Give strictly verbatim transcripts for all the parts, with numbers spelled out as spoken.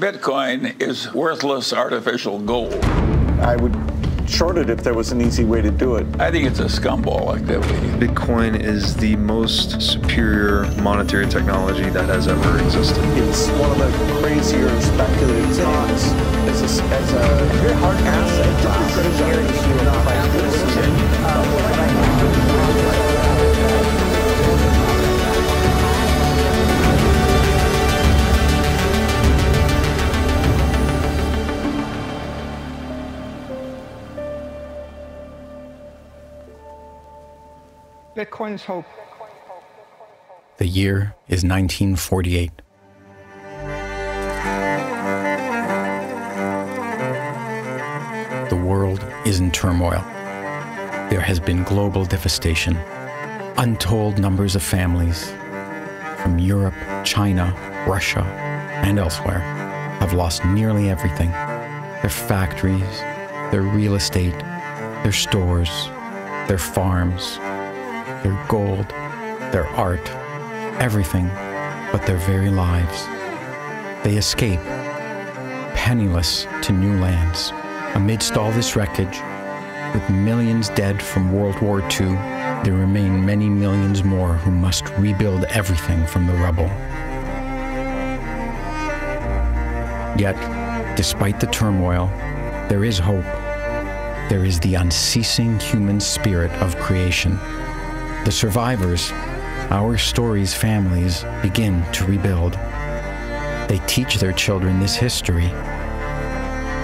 Bitcoin is worthless artificial gold. I would short it if there was an easy way to do it. I think it's a scumball activity. Bitcoin is the most superior monetary technology that has ever existed. It's one of the crazier speculative stocks as a, as a very hard asset class. Bitcoin's hope. The year is nineteen forty-eight. The world is in turmoil. There has been global devastation. Untold numbers of families from Europe, China, Russia, and elsewhere have lost nearly everything. Their factories, their real estate, their stores, their farms, their gold, their art, everything but their very lives. They escape, penniless, to new lands. Amidst all this wreckage, with millions dead from World War Two, there remain many millions more who must rebuild everything from the rubble. Yet, despite the turmoil, there is hope. There is the unceasing human spirit of creation. The survivors, our story's families, begin to rebuild. They teach their children this history.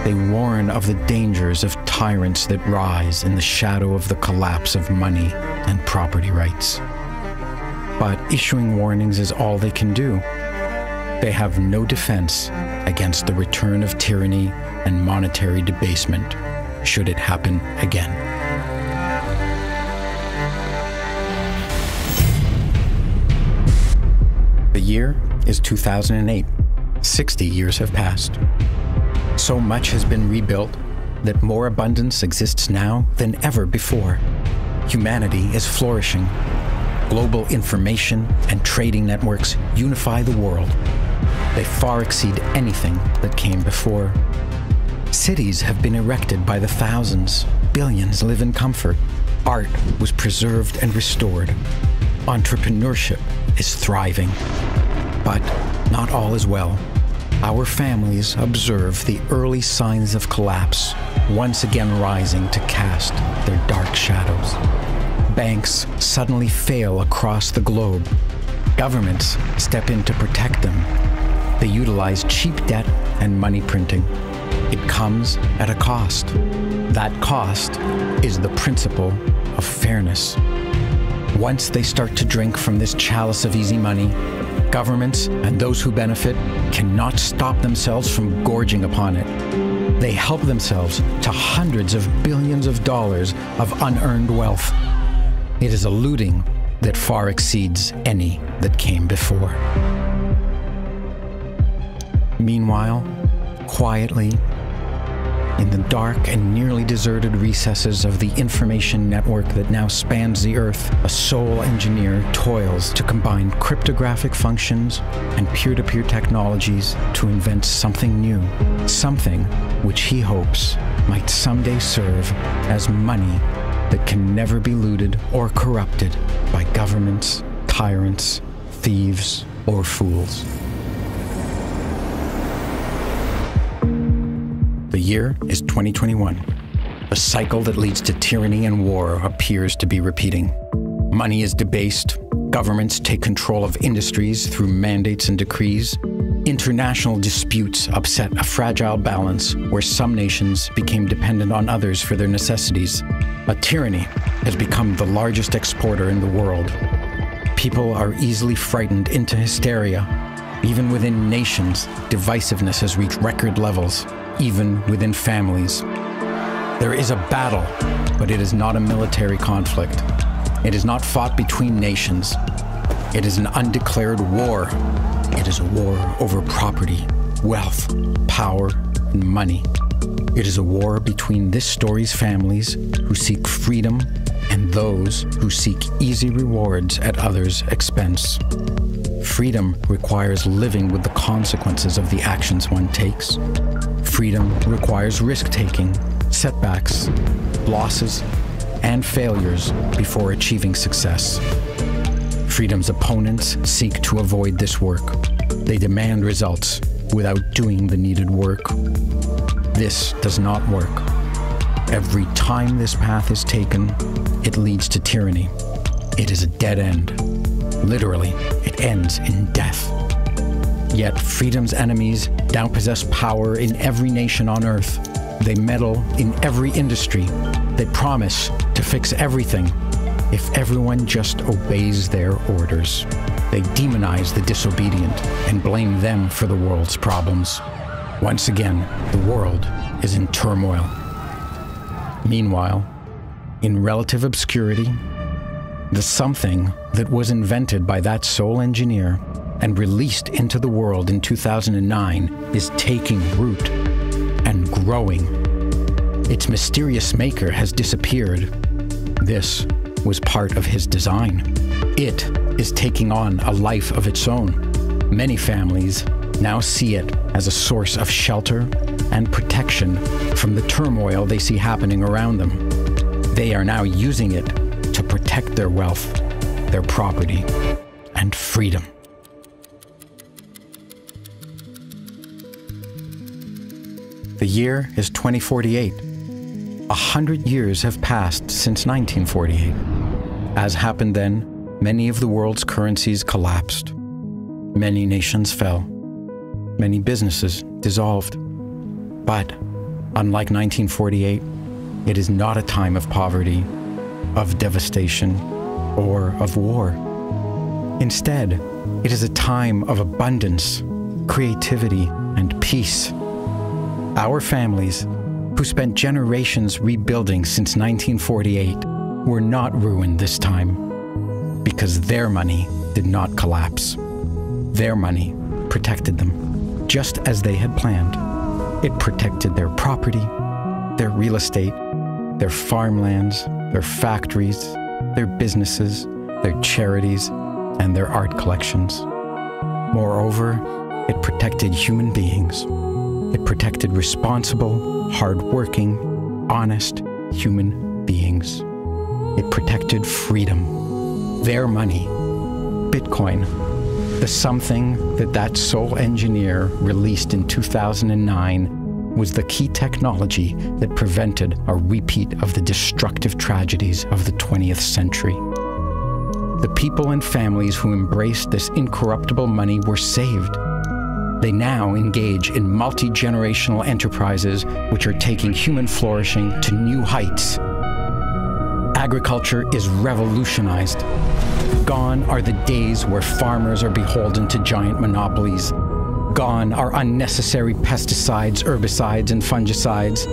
They warn of the dangers of tyrants that rise in the shadow of the collapse of money and property rights. But issuing warnings is all they can do. They have no defense against the return of tyranny and monetary debasement, should it happen again. The year is two thousand eight. sixty years have passed. So much has been rebuilt that more abundance exists now than ever before. Humanity is flourishing. Global information and trading networks unify the world. They far exceed anything that came before. Cities have been erected by the thousands. Billions live in comfort. Art was preserved and restored. Entrepreneurship is thriving. But not all is well. Our families observe the early signs of collapse, once again rising to cast their dark shadows. Banks suddenly fail across the globe. Governments step in to protect them. They utilize cheap debt and money printing. It comes at a cost. That cost is the principle of fairness. Once they start to drink from this chalice of easy money, governments and those who benefit cannot stop themselves from gorging upon it. They help themselves to hundreds of billions of dollars of unearned wealth. It is a looting that far exceeds any that came before. Meanwhile, quietly, in the dark and nearly deserted recesses of the information network that now spans the Earth, a sole engineer toils to combine cryptographic functions and peer-to-peer technologies to invent something new, something which he hopes might someday serve as money that can never be looted or corrupted by governments, tyrants, thieves, or fools. The year is twenty twenty-one. A cycle that leads to tyranny and war appears to be repeating. Money is debased. Governments take control of industries through mandates and decrees. International disputes upset a fragile balance where some nations became dependent on others for their necessities. A tyranny has become the largest exporter in the world. People are easily frightened into hysteria. Even within nations, divisiveness has reached record levels. Even within families. There is a battle, but it is not a military conflict. It is not fought between nations. It is an undeclared war. It is a war over property, wealth, power, and money. It is a war between this story's families who seek freedom and those who seek easy rewards at others' expense. Freedom requires living with the consequences of the actions one takes. Freedom requires risk-taking, setbacks, losses, and failures before achieving success. Freedom's opponents seek to avoid this work. They demand results without doing the needed work. This does not work. Every time this path is taken, it leads to tyranny. It is a dead end. Literally, it ends in death. Yet freedom's enemies now possess power in every nation on earth. They meddle in every industry. They promise to fix everything if everyone just obeys their orders. They demonize the disobedient and blame them for the world's problems. Once again, the world is in turmoil. Meanwhile, in relative obscurity, the something that was invented by that sole engineer and released into the world in two thousand nine is taking root and growing. Its mysterious maker has disappeared. This was part of his design. It is taking on a life of its own. Many families now see it as a source of shelter and protection from the turmoil they see happening around them. They are now using it to protect their wealth, their property, and freedom. The year is twenty forty-eight. A hundred years have passed since nineteen forty-eight. As happened then, many of the world's currencies collapsed. Many nations fell. Many businesses dissolved. But, unlike nineteen forty-eight, it is not a time of poverty, of devastation, or of war. Instead, it is a time of abundance, creativity, and peace. Our families, who spent generations rebuilding since nineteen forty-eight, were not ruined this time, because their money did not collapse. Their money protected them, just as they had planned. It protected their property, their real estate, their farmlands, their factories, their businesses, their charities, and their art collections. Moreover, it protected human beings. It protected responsible, hardworking, honest human beings. It protected freedom, their money, Bitcoin, the something that that sole engineer released in two thousand nine was the key technology that prevented a repeat of the destructive tragedies of the twentieth century. The people and families who embraced this incorruptible money were saved. They now engage in multi-generational enterprises which are taking human flourishing to new heights. Agriculture is revolutionized. Gone are the days where farmers are beholden to giant monopolies. Gone are unnecessary pesticides, herbicides, and fungicides.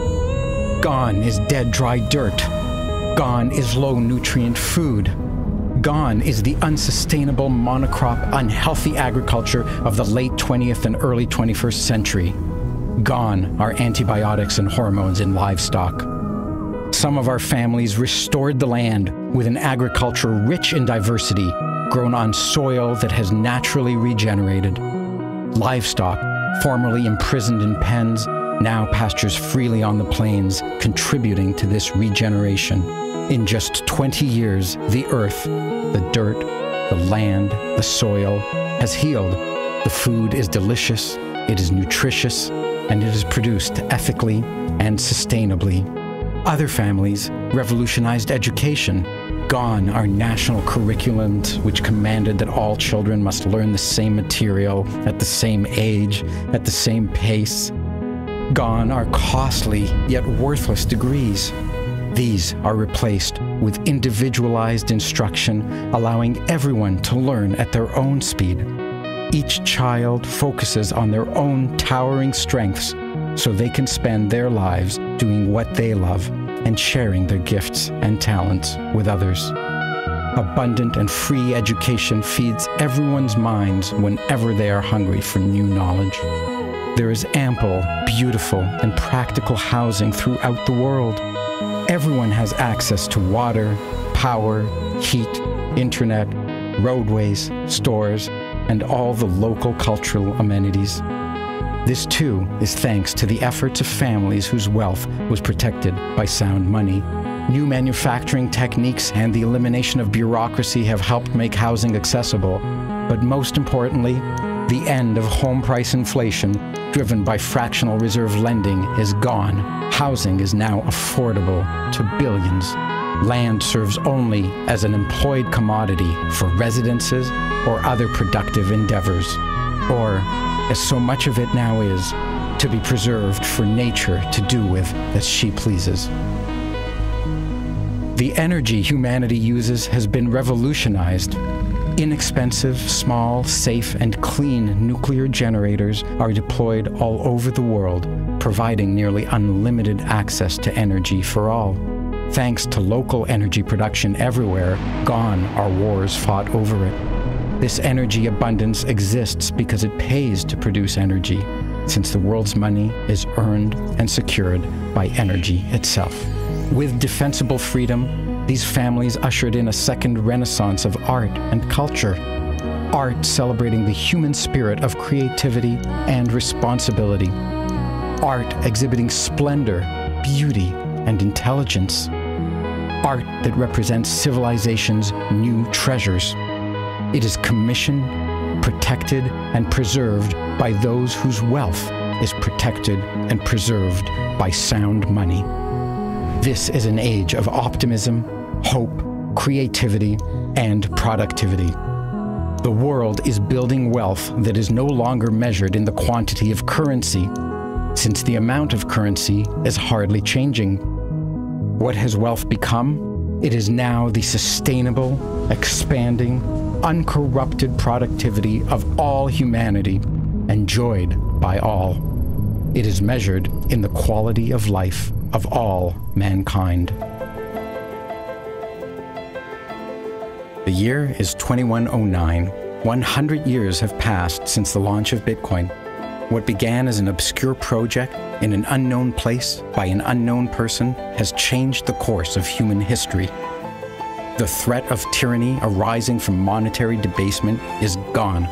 Gone is dead, dry dirt. Gone is low-nutrient food. Gone is the unsustainable, monocrop, unhealthy agriculture of the late twentieth and early twenty-first century. Gone are antibiotics and hormones in livestock. Some of our families restored the land with an agriculture rich in diversity, grown on soil that has naturally regenerated. Livestock, formerly imprisoned in pens, now pastures freely on the plains, contributing to this regeneration. In just twenty years, the earth, the dirt, the land, the soil has healed. The food is delicious, it is nutritious, and it is produced ethically and sustainably. Other families revolutionized education. Gone are national curriculums which commanded that all children must learn the same material, at the same age, at the same pace. Gone are costly yet worthless degrees. These are replaced with individualized instruction, allowing everyone to learn at their own speed. Each child focuses on their own towering strengths so they can spend their lives doing what they love and sharing their gifts and talents with others. Abundant and free education feeds everyone's minds whenever they are hungry for new knowledge. There is ample, beautiful, and practical housing throughout the world. Everyone has access to water, power, heat, internet, roadways, stores, and all the local cultural amenities. This too is thanks to the efforts of families whose wealth was protected by sound money. New manufacturing techniques and the elimination of bureaucracy have helped make housing accessible, but most importantly, the end of home price inflation driven by fractional reserve lending is gone. Housing is now affordable to billions. Land serves only as an employed commodity for residences or other productive endeavors, or, as so much of it now is, to be preserved for nature to do with as she pleases. The energy humanity uses has been revolutionized. Inexpensive, small, safe, and clean nuclear generators are deployed all over the world, providing nearly unlimited access to energy for all. Thanks to local energy production everywhere, gone are wars fought over it. This energy abundance exists because it pays to produce energy, since the world's money is earned and secured by energy itself. With defensible freedom, these families ushered in a second renaissance of art and culture. Art celebrating the human spirit of creativity and responsibility. Art exhibiting splendor, beauty, and intelligence. Art that represents civilization's new treasures. It is commissioned, protected, and preserved by those whose wealth is protected and preserved by sound money. This is an age of optimism, hope, creativity, and productivity. The world is building wealth that is no longer measured in the quantity of currency, since the amount of currency is hardly changing. What has wealth become? It is now the sustainable, expanding, uncorrupted productivity of all humanity, enjoyed by all. It is measured in the quality of life of all mankind. The year is twenty-one oh nine. one hundred years have passed since the launch of Bitcoin. What began as an obscure project in an unknown place by an unknown person has changed the course of human history. The threat of tyranny arising from monetary debasement is gone.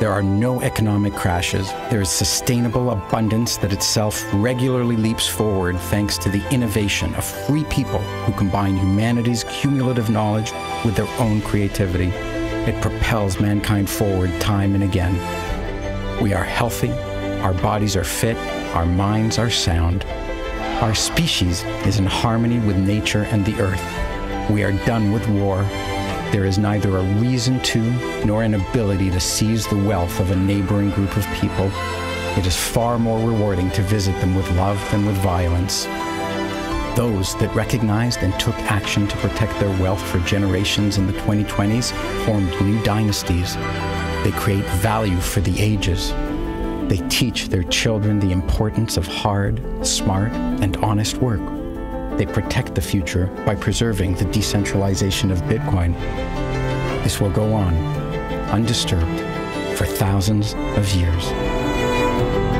There are no economic crashes. There is sustainable abundance that itself regularly leaps forward thanks to the innovation of free people who combine humanity's cumulative knowledge with their own creativity. It propels mankind forward time and again. We are healthy, our bodies are fit, our minds are sound. Our species is in harmony with nature and the earth. We are done with war. There is neither a reason to nor an ability to seize the wealth of a neighboring group of people. It is far more rewarding to visit them with love than with violence. Those that recognized and took action to protect their wealth for generations in the twenty twenties formed new dynasties. They create value for the ages. They teach their children the importance of hard, smart, and honest work. They protect the future by preserving the decentralization of Bitcoin. This will go on, undisturbed, for thousands of years.